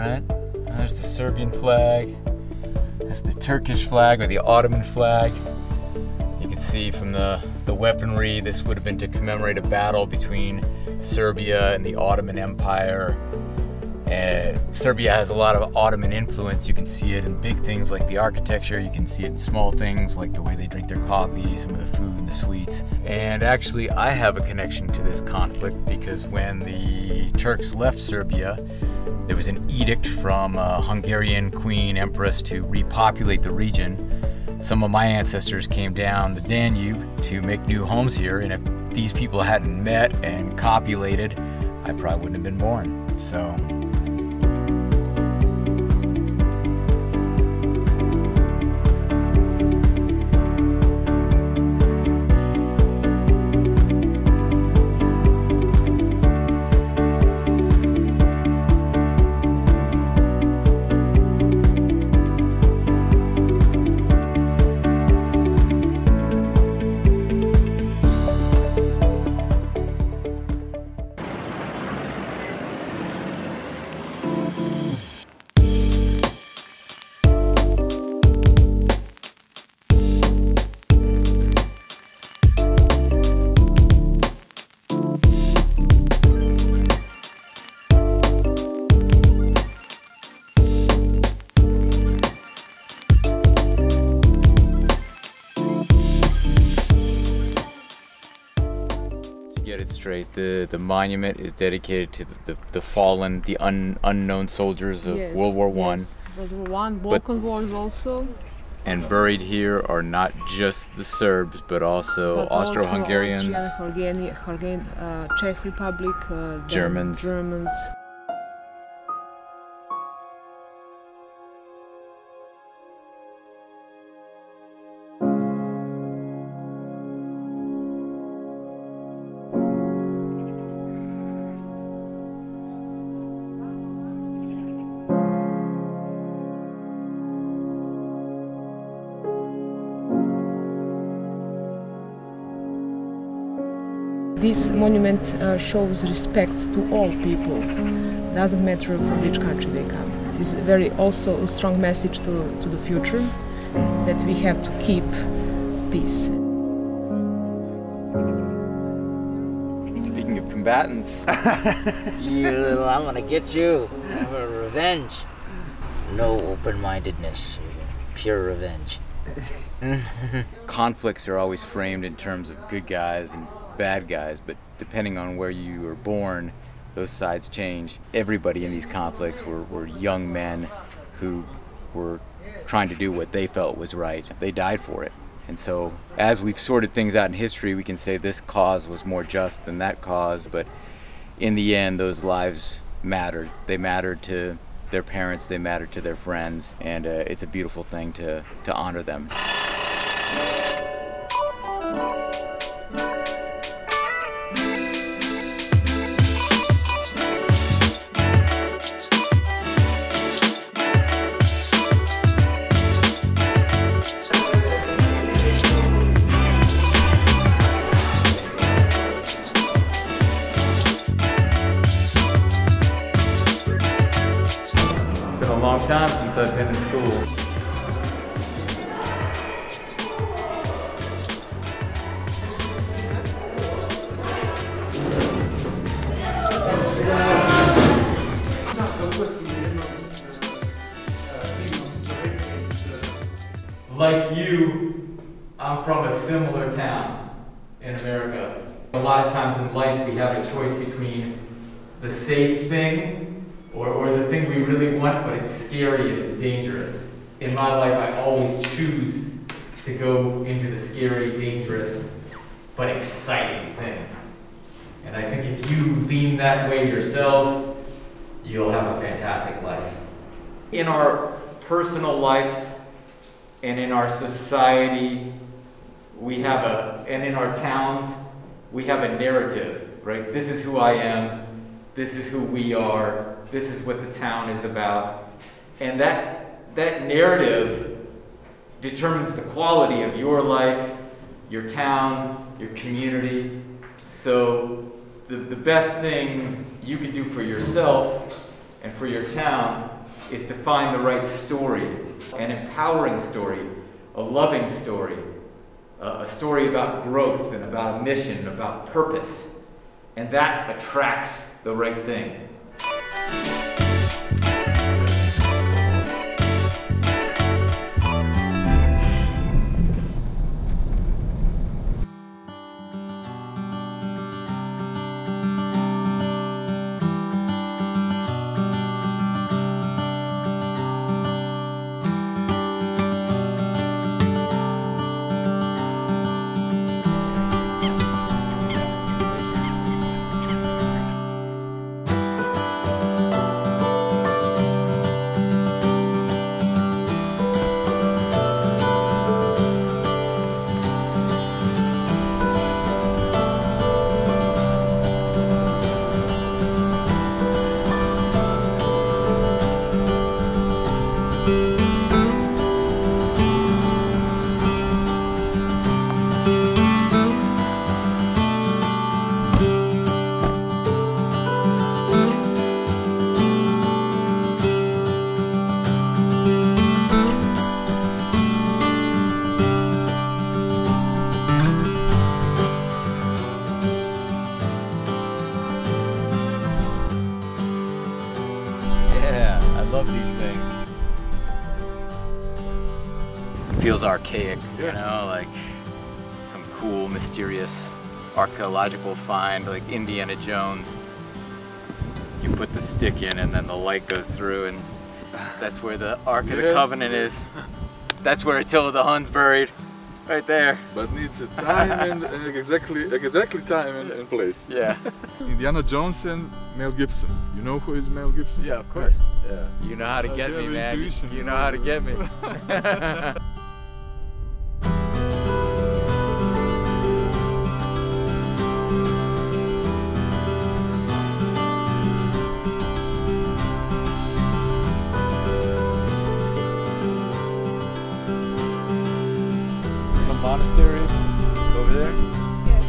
right. There's the Serbian flag. That's the Turkish flag or the Ottoman flag. You can see from the weaponry, this would have been to commemorate a battle between Serbia and the Ottoman Empire. Serbia has a lot of Ottoman influence. You can see it in big things like the architecture. You can see it in small things like the way they drink their coffee, some of the food and the sweets. And actually, I have a connection to this conflict because when the Turks left Serbia, there was an edict from a Hungarian queen empress to repopulate the region. Some of my ancestors came down the Danube to make new homes here, and if these people hadn't met and copulated, I probably wouldn't have been born. So. Straight. The monument is dedicated to the fallen, the unknown soldiers of World War I. Yes. World War I, Balkan Wars also. And buried here are not just the Serbs, but also Austro-Hungarians, Czech Republic, Germans. This monument shows respect to all people, doesn't matter from which country they come. It is very also a strong message to the future that we have to keep peace. Speaking of combatants, I'm gonna get you. I'm gonna revenge. No open-mindedness, pure revenge. Conflicts are always framed in terms of good guys and bad guys, but depending on where you were born, those sides change. Everybody in these conflicts were young men who were trying to do what they felt was right. They died for it. And so as we've sorted things out in history, we can say this cause was more just than that cause, but in the end, those lives mattered. They mattered to their parents, they mattered to their friends, and it's a beautiful thing to honor them. Since I've been in school. Like you, I'm from a similar town in America. A lot of times in life we have a choice between the safe thing or the thing we really want, but it's scary and it's dangerous. In my life, I always choose to go into the scary, dangerous, but exciting thing. And I think if you lean that way yourselves, you'll have a fantastic life. In our personal lives and in our society, we have and in our towns, we have a narrative, right? This is who I am. This is who we are, this is what the town is about. And that narrative determines the quality of your life, your town, your community. So the best thing you can do for yourself and for your town is to find the right story, an empowering story, a loving story, a story about growth and about a mission, about purpose. And that attracts the right thing. Feels archaic, you know, like some cool, mysterious archaeological find, like Indiana Jones. You put the stick in and then the light goes through, and that's where the Ark of the Covenant is. That's where Attila the Huns buried, right there. But needs a time and exactly time and place. Yeah. Indiana Jones and Mel Gibson. You know who is Mel Gibson? Yeah, of course. Yeah. You know how to get me, man. You know how to get me. Monastery over there? Yes.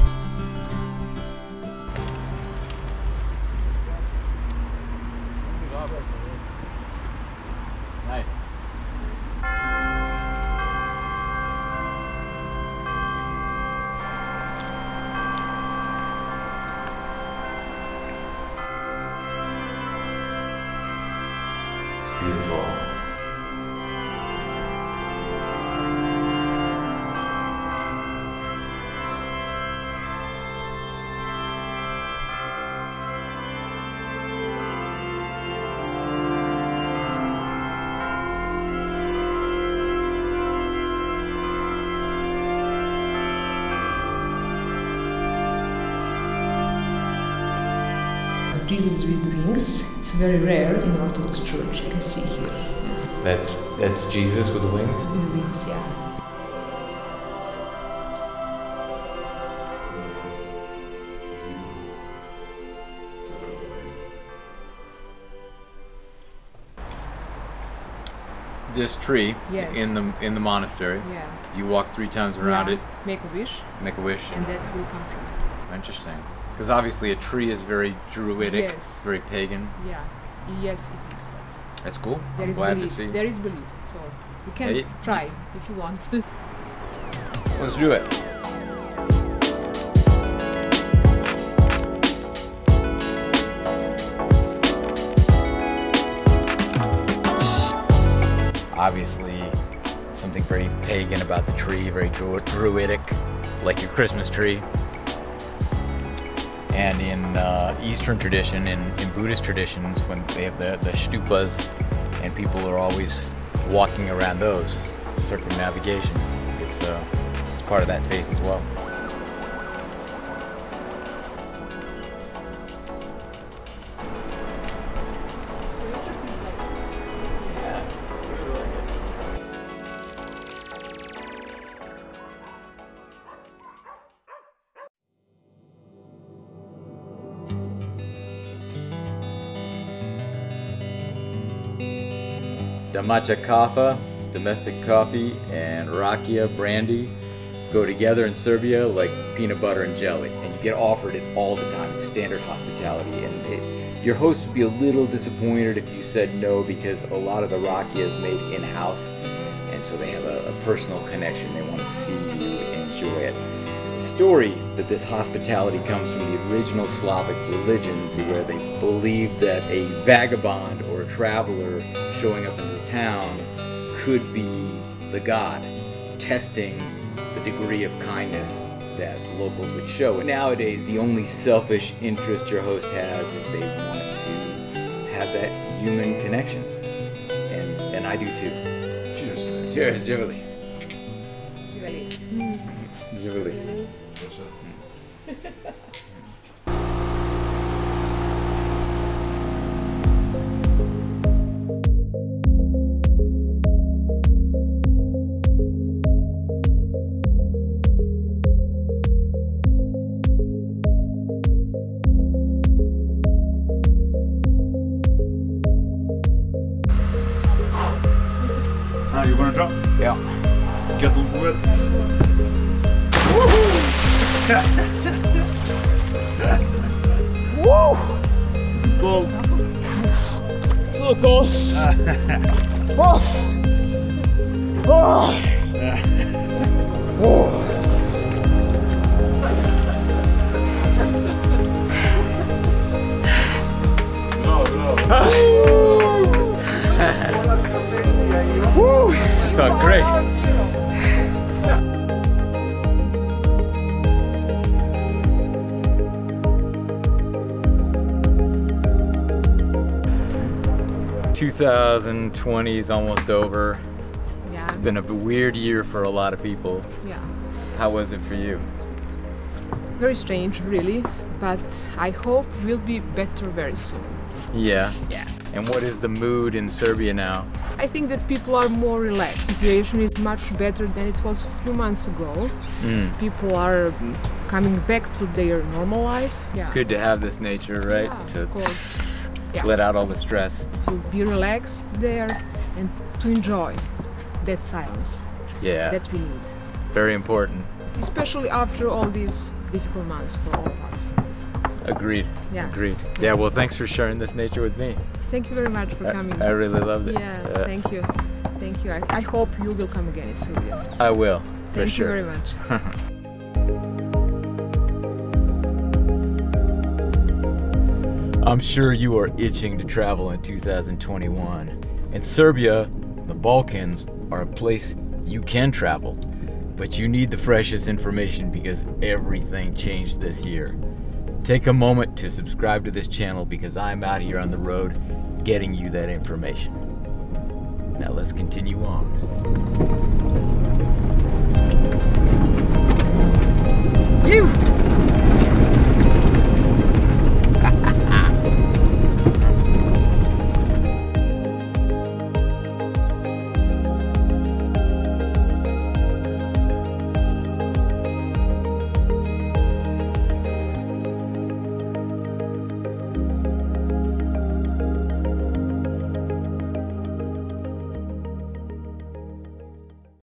Nice. It's beautiful. Jesus with wings. It's very rare in Orthodox Church. You can see here. Yeah. That's Jesus with the wings. With the wings, yeah. This tree in the monastery. Yeah. You walk 3 times around it. Make a wish. Make a wish, and that will come from it. Interesting. Because obviously a tree is very druidic, it's very pagan. Yeah, yes it is, but... That's cool, I'm glad to see. There is belief, so you can try if you want. Let's do it. Obviously something very pagan about the tree, very druidic, like your Christmas tree. And in Eastern tradition, in Buddhist traditions, when they have the stupas, and people are always walking around those, circumnavigation. It's part of that faith as well. Domaca kafa, domestic coffee, and rakia, brandy, go together in Serbia like peanut butter and jelly. And you get offered it all the time. It's standard hospitality, and it Your host would be a little disappointed if you said no, because a lot of the rakia is made in-house, and so they have a personal connection. They want to see you enjoy it. It's a story that this hospitality comes from the original Slavic religions, where they believed that a vagabond or a traveler showing up in a town could be the god, testing the degree of kindness that locals would show. And nowadays, the only selfish interest your host has is they want to have that human connection. And I do too. Cheers. Cheers, Jivali. Jivali. Jivali. You want to drop? Yeah. Get them for it. Woohoo! Woo! Is it cold? It's a little cold. Oh! Oh! Oh! Felt great. Yeah. 2020 is almost over. Yeah. It's been a weird year for a lot of people. Yeah. How was it for you? Very strange, really, but I hope it will be better very soon. Yeah. Yeah. And what is the mood in Serbia now? I think that people are more relaxed. The situation is much better than it was a few months ago. Mm. People are coming back to their normal life. It's good to have this nature, right? Yeah, to of course. Let out all the stress. To be relaxed there and to enjoy that silence that we need. Very important. Especially after all these difficult months for all of us. Agreed. Yeah. Agreed. Yeah, well, thanks for sharing this nature with me. Thank you very much for coming. I really loved it. Yeah, thank you. Thank you. I hope you will come again in Serbia. I will, for sure. Thank you very much. I'm sure you are itching to travel in 2021. In Serbia, the Balkans are a place you can travel, but you need the freshest information because everything changed this year. Take a moment to subscribe to this channel because I'm out here on the road getting you that information. Now let's continue on. You.